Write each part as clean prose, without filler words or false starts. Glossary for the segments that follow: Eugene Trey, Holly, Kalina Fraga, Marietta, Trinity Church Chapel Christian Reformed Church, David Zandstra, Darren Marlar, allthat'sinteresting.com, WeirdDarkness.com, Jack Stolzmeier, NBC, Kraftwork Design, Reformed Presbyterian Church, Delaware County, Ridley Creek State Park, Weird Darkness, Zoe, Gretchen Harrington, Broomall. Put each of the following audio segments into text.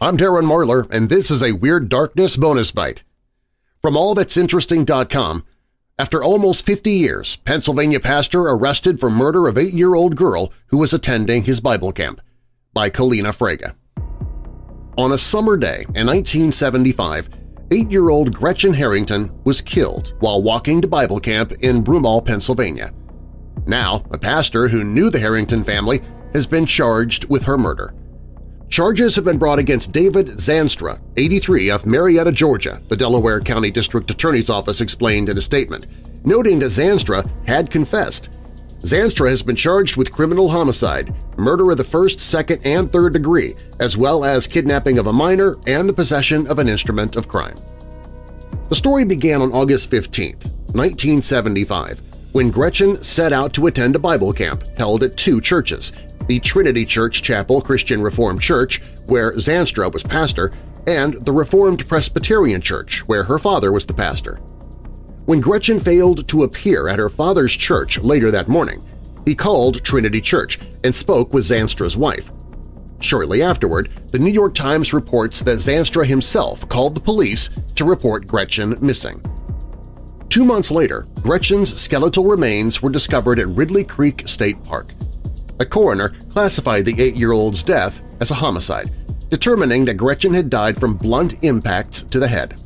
I'm Darren Marlar, and this is a Weird Darkness Bonus Bite. From allthat'sinteresting.com, after almost 50 years, Pennsylvania pastor arrested for murder of 8-year-old girl who was attending his Bible camp, by Kalina Fraga. On a summer day in 1975, 8-year-old Gretchen Harrington was killed while walking to Bible camp in Broomall, Pennsylvania. Now, a pastor who knew the Harrington family has been charged with her murder. Charges have been brought against David Zandstra, 83, of Marietta, Georgia, the Delaware County District Attorney's Office explained in a statement, noting that Zandstra had confessed. Zandstra has been charged with criminal homicide, murder of the first, second, and third degree, as well as kidnapping of a minor and the possession of an instrument of crime. The story began on August 15, 1975, when Gretchen set out to attend a Bible camp held at two churches, the Trinity Church Chapel Christian Reformed Church, where Zandstra was pastor, and the Reformed Presbyterian Church, where her father was the pastor. When Gretchen failed to appear at her father's church later that morning, he called Trinity Church and spoke with Zanstra's wife. Shortly afterward, the New York Times reports that Zandstra himself called the police to report Gretchen missing. 2 months later, Gretchen's skeletal remains were discovered at Ridley Creek State Park. A coroner classified the 8-year-old's death as a homicide, determining that Gretchen had died from blunt impacts to the head.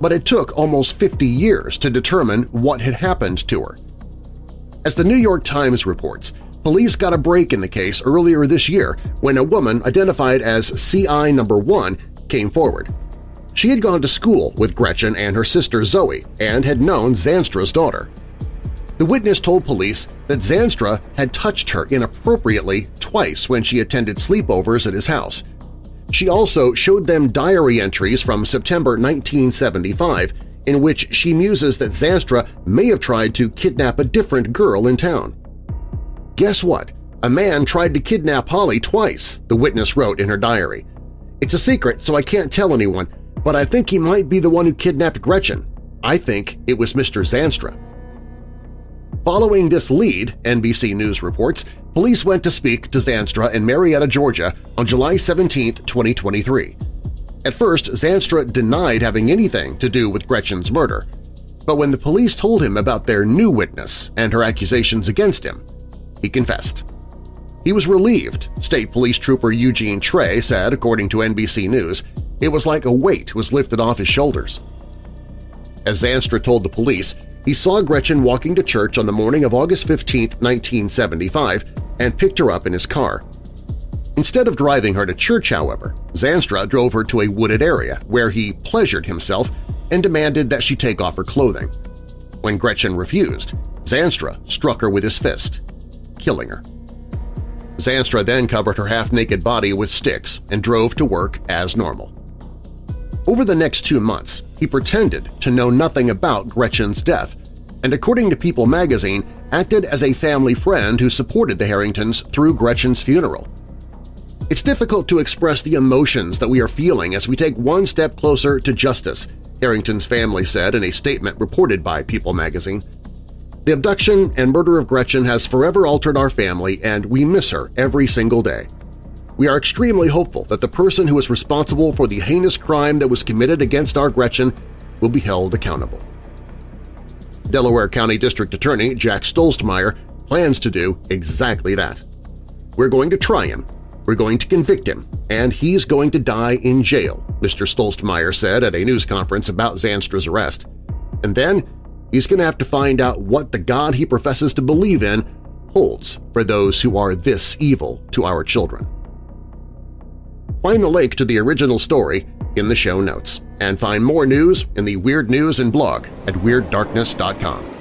But it took almost 50 years to determine what had happened to her. As the New York Times reports, police got a break in the case earlier this year when a woman identified as CI number 1 came forward. She had gone to school with Gretchen and her sister Zoe and had known Zanstra's daughter. The witness told police that Zandstra had touched her inappropriately twice when she attended sleepovers at his house. She also showed them diary entries from September 1975 in which she muses that Zandstra may have tried to kidnap a different girl in town. "Guess what? A man tried to kidnap Holly twice," the witness wrote in her diary. "It's a secret, so I can't tell anyone, but I think he might be the one who kidnapped Gretchen. I think it was Mr. Zandstra." Following this lead, NBC News reports, police went to speak to Zandstra in Marietta, Georgia on July 17, 2023. At first, Zandstra denied having anything to do with Gretchen's murder, but when the police told him about their new witness and her accusations against him, he confessed. He was relieved, State Police Trooper Eugene Trey said, according to NBC News. It was like a weight was lifted off his shoulders. As Zandstra told the police, he saw Gretchen walking to church on the morning of August 15, 1975, and picked her up in his car. Instead of driving her to church, however, Zandstra drove her to a wooded area where he pleasured himself and demanded that she take off her clothing. When Gretchen refused, Zandstra struck her with his fist, killing her. Zandstra then covered her half-naked body with sticks and drove to work as normal. Over the next 2 months, he pretended to know nothing about Gretchen's death and, according to People magazine, acted as a family friend who supported the Harringtons through Gretchen's funeral. "It's difficult to express the emotions that we are feeling as we take one step closer to justice," Harrington's family said in a statement reported by People magazine. "The abduction and murder of Gretchen has forever altered our family, and we miss her every single day. We are extremely hopeful that the person who is responsible for the heinous crime that was committed against our Gretchen will be held accountable." Delaware County District Attorney Jack Stolzmeier plans to do exactly that. "We're going to try him, we're going to convict him, and he's going to die in jail," Mr. Stolzmeier said at a news conference about Zandstra's arrest. "And then he's going to have to find out what the God he professes to believe in holds for those who are this evil to our children." Find the link to the original story in the show notes, and find more news in the Weird News and blog at WeirdDarkness.com.